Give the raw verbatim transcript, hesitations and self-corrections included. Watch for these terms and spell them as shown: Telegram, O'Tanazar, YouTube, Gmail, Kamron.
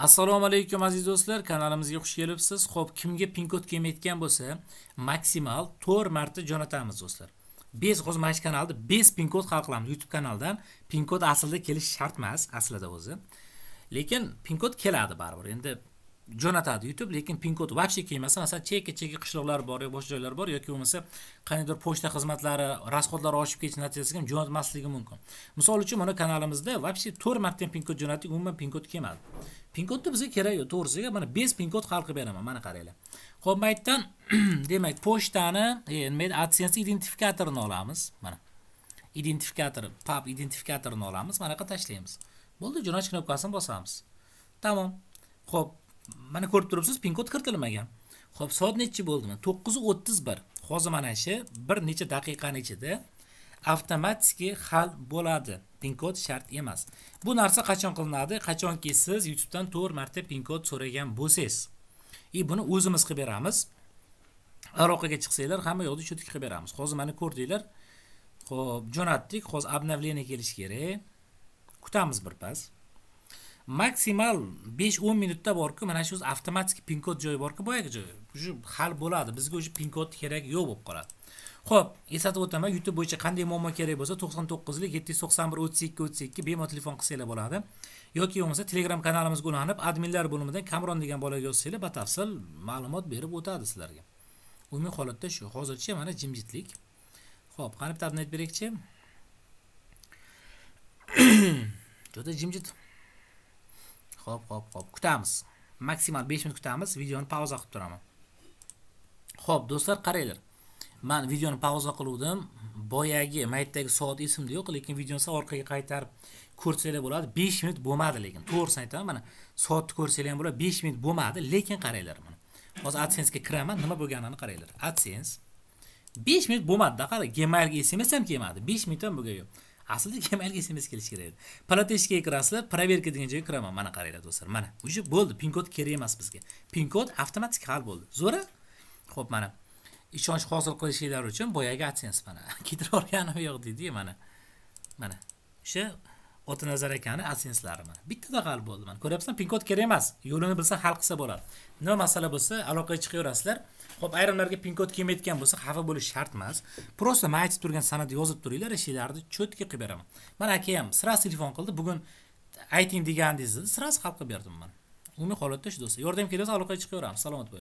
Assalomu alaykum aziz do'stlar, kanalimizga xush kelibsiz. Xo'p, kimga pin kod kelmayotgan bo'lsa, maksimal to'rt marta jo'natamiz do'stlar. besh hozir mana shu kanalda besh pin kod hal qilamiz. YouTube kanaldan pin kod aslida kelish shart emas, aslida o'zi. Lekin pin kod keladi baribir. Endi jo'natadi YouTube, lekin pin kod vaqti kelmasa, masalan, cheki-cheki qishloqlar bor, boshqa joylar bor yoki bo'lmasa, qaniydir pochta xizmatlari, rasxodlar oshib ketish natijasida ham jo'natmasligi mumkin. Misol uchun, mana kanalimizda vaqti to'rt marta pin kod jo'natdik, umuman pin kod kelmadi. Pin kodni bizga kerak yo'q, to'g'risiga mana besh pin kod xalq qilib beraman, mana qaranglar. Xo'p, maytdan demak, pochtani, nima deydi, AdSense identifikatorini olamiz, mana. Identifikator, pub identifikatorini olamiz, mana qayerga tashlaymiz. Bo'ldi, jo'natish knopkasini bosamiz. Tamom. Xo'p, mana ko'rib turibsiz, pin kod kiritilmagan. Xo'p, soat nechi bo'ldimi? to'qqiz o'ttiz bir. Hozir mana shu bir necha daqiqani ichida avtomatik hal bo'ladi. Pin kod shart emas. Bu narsa qachon qilinadi? Qachonki siz YouTube dan to'rt marta pin kod so'ragan bo'lsangiz. E buni o'zimiz qilib beramiz. Aroqaga chiqsanglar, hamma yo'qni cho'tik qilib beramiz. Hozir mana ko'rdinglar. Xo'p, jo'natdik. Hozir obnovleniya kelish kerak. Kutamiz bir pas. Maksimal besh o'n minutda borku, mana shu avtomatik pin kod joyi borku, boyagi joyi. Shu hal bo'ladi. Bizga o'sha pin kod kerak yo'q bo'lib qoladi. Xo'p, eslatib o'taman, YouTube bo'yicha qanday muammo kerak bo'lsa, to'qson to'qqiz yetti sakson bir o'ttiz ikki o'ttiz ikki bemalol telefon qilsanglar bo'ladi. Yoki bo'lmasa Telegram kanalimizga ulanib, adminlar bo'limidan Kamron degan bolaga yozsanglar, batafsil ma'lumot berib o'tadi sizlarga. Umumiy holatda shu. Hozircha mana jimjitlik. Xo'p, qani bitta update berakchi. Juda jimjit. Xo'p, xo'p, xo'p. Kutamiz. Maksimal besh minut kutamiz. Videoni pauza qilib turaman. Xo'p, do'stlar, qaranglar. Men videoni pauza qiluvdim. Boyagi maytdagi soat esimda yo'q, lekin videoni sa orqaga qaytarib ko'rsanglar bo'ladi. besh minut bo'lmadi lekin. To'g'risini aytaman, mana soatni ko'rsanglar ham bo'ladi, besh minut bo'lmadi, lekin qaranglar mana. Hozir AdSense ga kiraman, nima bo'lganini qaranglar. AdSense besh minut bo'lmadi-da, qara, Gmail ga S M S ham kelmadi. besh minut ham bo'lgan yo'q. Aslida Gmail ga S M S kelish kerak edi. Plateshka kirasizlar, proverka degan joyga kiraman, mana qaranglar do'stlar. Mana, o'sha bo'ldi, pin kod kerak emas bizga. Pin kod avtomatik hal bo'ldi. Zo'ra? Xo'p, mana ishonch hosil qilishinglar uchun boyagi AdSense mana ketib olganim yo'q deydi mana. Mana o'sha O'tanazar akani AdSense'lari mana. Bittada hal bo'ldi mana. Ko'ryapsan, pin kod kerak emas. Yo'lini bilsa hal qilsa bo'ladi. Nima masala bo'lsa, aloqaga chiqaverasizlar. Xo'p, ayrimlarga pin kod kelmayotgan bo'lsa, xafa bo'lish shart emas. Prosta men aytib turgan sanada yozib turinglar, ishlarni cho'tga qilib beraman. Mana aka ham sirasi telefon qildi. Bugun ayting deganingizni sirasi hal qilib berdim men. Umumiy holatda shu do'stlar, yordam kerak bo'lsa aloqaga chiqaveramiz. Salomat bo'ling.